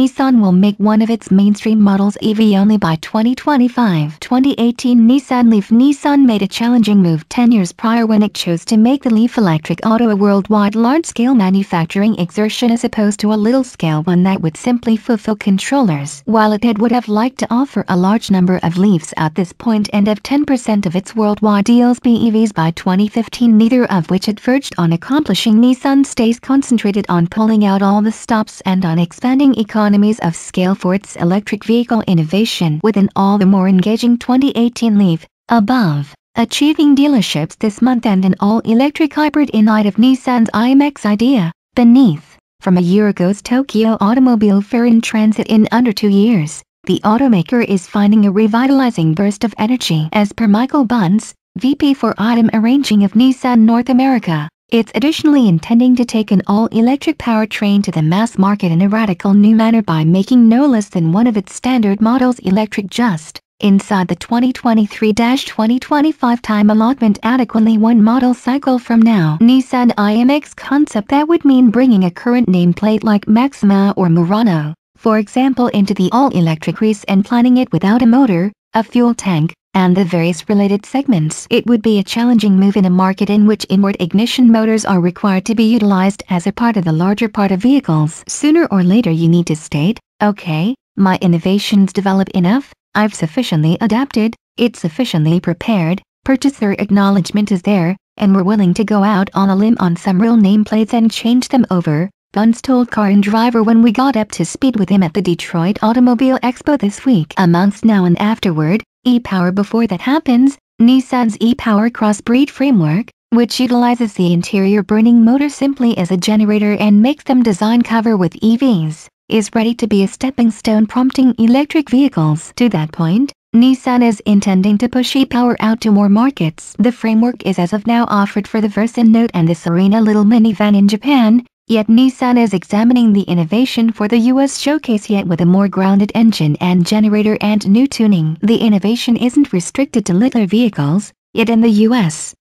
Nissan will make one of its mainstream models EV only by 2025. 2018 Nissan Leaf. Nissan made a challenging move 10 years prior when it chose to make the Leaf electric auto a worldwide large-scale manufacturing exertion as opposed to a little-scale one that would simply fulfill controllers. While it would have liked to offer a large number of Leafs at this point and have 10% of its worldwide deals be EVs by 2015, neither of which it verged on accomplishing, Nissan stays concentrated on pulling out all the stops and on expanding economies of scale for its electric vehicle innovation with an all the more engaging 2018 Leaf. Above, achieving dealerships this month and an all-electric hybrid in light of Nissan's IMX idea. Beneath, from a year ago's Tokyo Automobile Fair in transit in under 2 years, the automaker is finding a revitalizing burst of energy. As per Michael Bunce, VP for Item Arranging of Nissan North America, it's additionally intending to take an all-electric powertrain to the mass market in a radical new manner by making no less than one of its standard models electric just, inside the 2023-2025 time allotment, adequately one model cycle from now. Nissan IMX concept that would mean bringing a current nameplate like Maxima or Murano, for example, into the all-electric race and planning it without a motor, a fuel tank, and the various related segments. It would be a challenging move in a market in which inward ignition motors are required to be utilized as a part of the larger part of vehicles. Sooner or later you need to state, okay, my innovations develop enough, I've sufficiently adapted, it's sufficiently prepared, purchaser acknowledgement is there, and we're willing to go out on a limb on some real nameplates and change them over, Bunce told Car and Driver when we got up to speed with him at the Detroit Automobile Expo this week. A month now and afterward, e-Power. Before that happens, Nissan's e-Power crossbreed framework, which utilizes the interior burning motor simply as a generator and makes them design cover with EVs, is ready to be a stepping stone prompting electric vehicles. To that point, Nissan is intending to push e-Power out to more markets. The framework is as of now offered for the Versa Note and the Serena little minivan in Japan, yet Nissan is examining the innovation for the US showcase yet with a more grounded engine and generator and new tuning. The innovation isn't restricted to littler vehicles, yet in the US,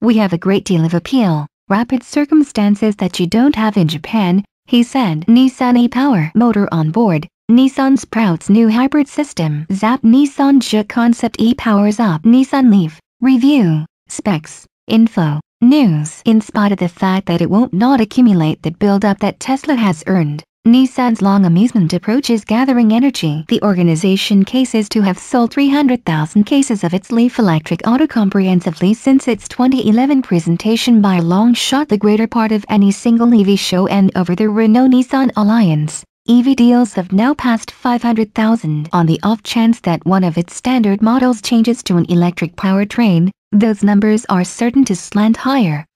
we have a great deal of appeal, rapid circumstances that you don't have in Japan, he said. Nissan e-Power motor on board, Nissan Sprout's new hybrid system. Zap. Nissan JIT concept e-Power's up. Nissan Leaf. Review. Specs. Info. News. In spite of the fact that it won't not accumulate that build-up that Tesla has earned, Nissan's long amusement approach is gathering energy. The organization cases to have sold 300,000 cases of its Leaf electric auto comprehensively since its 2011 presentation, by a long shot the greater part of any single EV show, and over the Renault-Nissan alliance, EV deals have now passed 500,000. On the off chance that one of its standard models changes to an electric powertrain, those numbers are certain to slant higher.